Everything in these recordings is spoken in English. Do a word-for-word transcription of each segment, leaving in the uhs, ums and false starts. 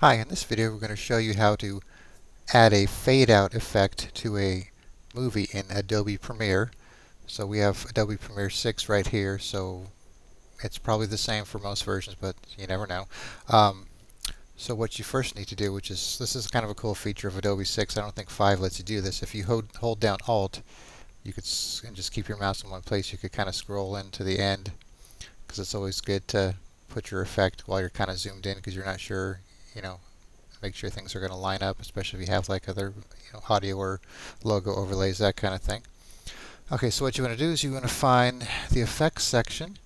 Hi, in this video we're going to show you how to add a fade out effect to a movie in Adobe Premiere. So we have Adobe Premiere six right here, so it's probably the same for most versions, but you never know. Um, so what you first need to do, which is, this is kind of a cool feature of Adobe six, I don't think five lets you do this. If you hold, hold down Alt, you could s and just keep your mouse in one place, you could kind of scroll into the end, because it's always good to put your effect while you're kind of zoomed in, because you're not sure, you know, make sure things are going to line up, especially if you have like other, you know, audio or logo overlays, that kind of thing. Okay, so what you want to do is you want to find the effects section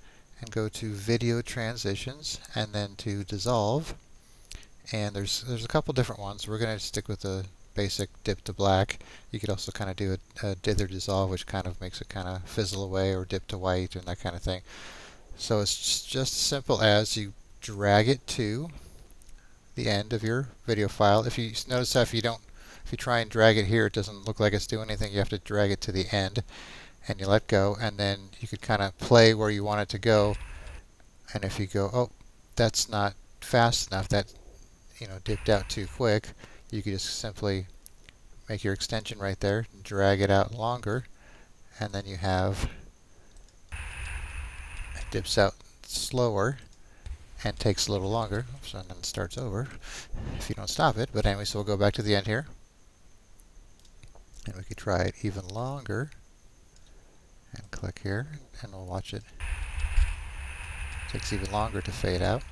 and go to video transitions and then to dissolve. And there's there's a couple different ones. We're going to stick with the basic dip to black. You could also kind of do a, a dither dissolve, which kind of makes it kind of fizzle away, or dip to white and that kind of thing. So it's just as simple as you drag it to the end of your video file. If you notice how if you don't, if you try and drag it here, it doesn't look like it's doing anything. You have to drag it to the end, and you let go, and then you could kind of play where you want it to go. And if you go, oh, that's not fast enough, that, you know, dipped out too quick, you could just simply make your extension right there, drag it out longer, and then you have it dips out slower and takes a little longer, so then it starts over if you don't stop it. But anyway, so we'll go back to the end here, and we could try it even longer, and click here, and we'll watch it. It takes even longer to fade out.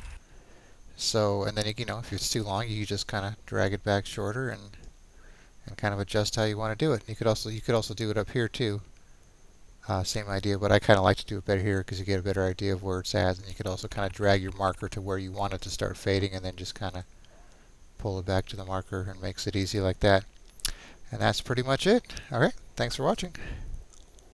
So, and then you, you know, if it's too long, you just kind of drag it back shorter, and and kind of adjust how you want to do it. You could also you could also do it up here too. Uh, same idea, but I kind of like to do it better here because you get a better idea of where it's at, and you could also kind of drag your marker to where you want it to start fading, and then just kind of pull it back to the marker, and makes it easy like that. And that's pretty much it. All right, thanks for watching.